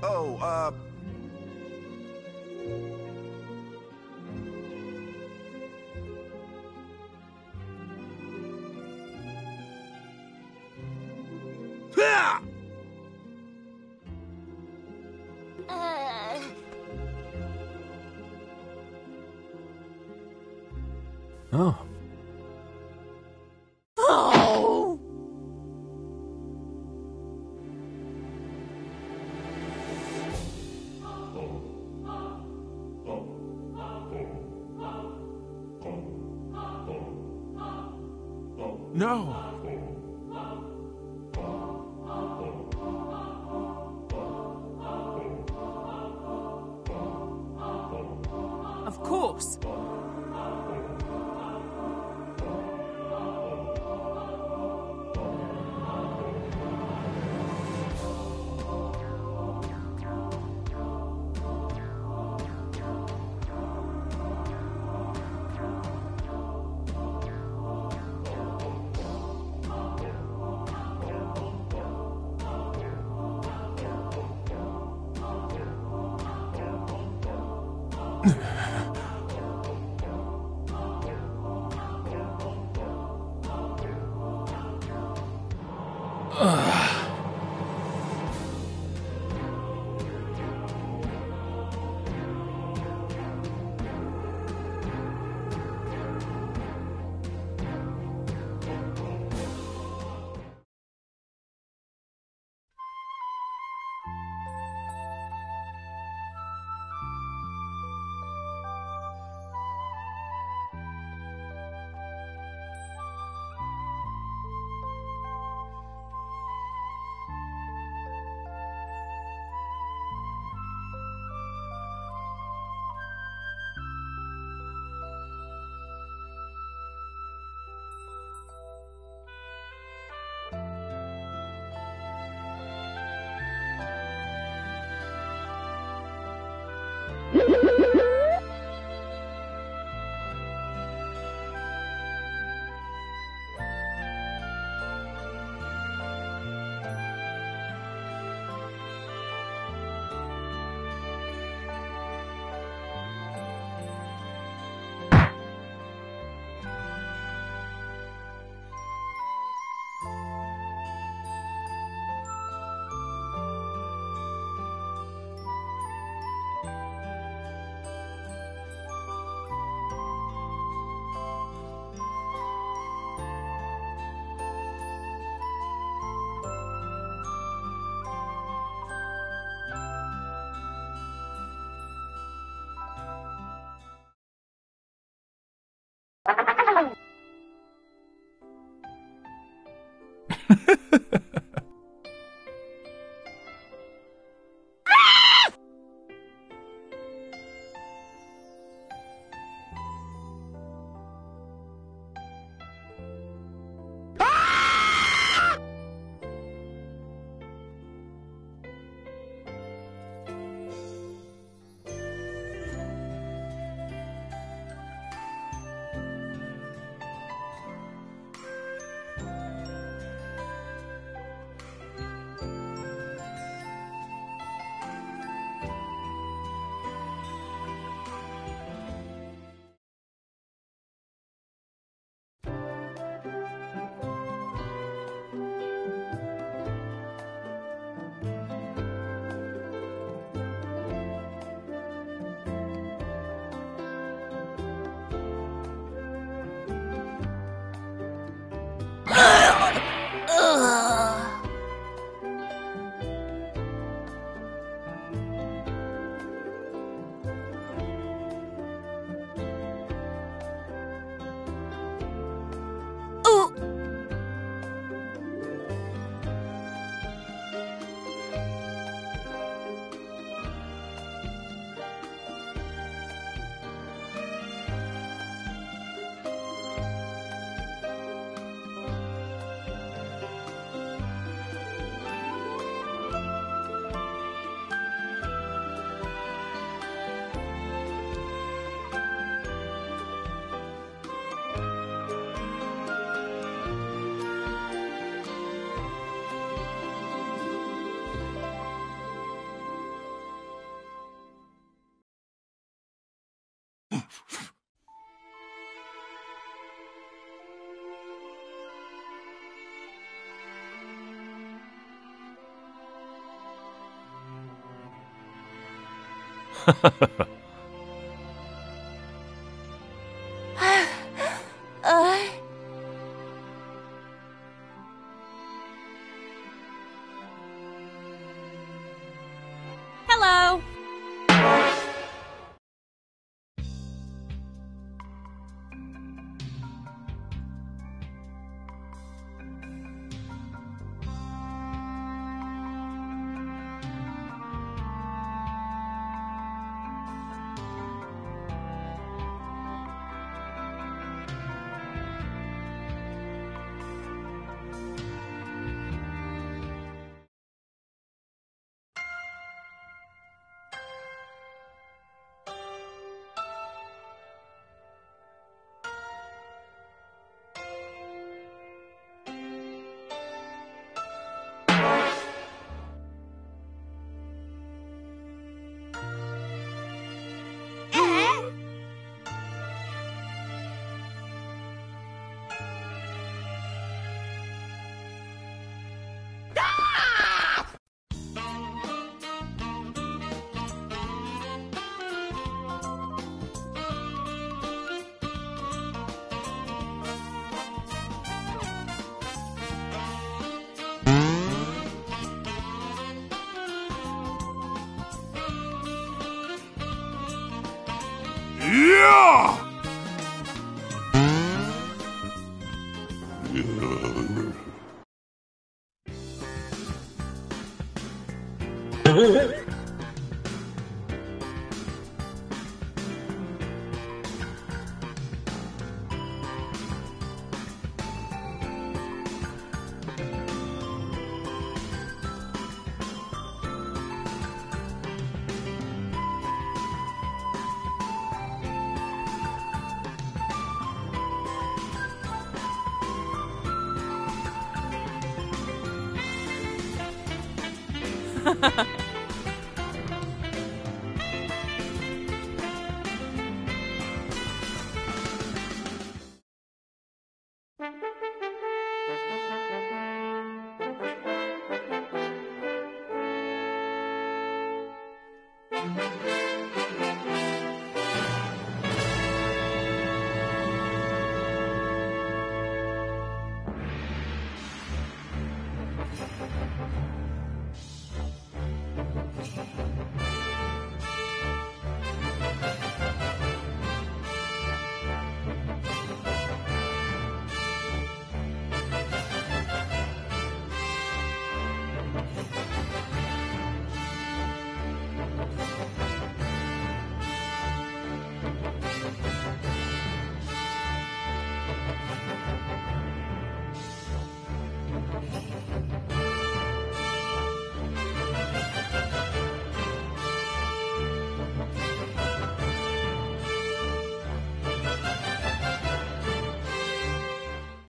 Oh, Oh. Oh! No! Of course! Hello.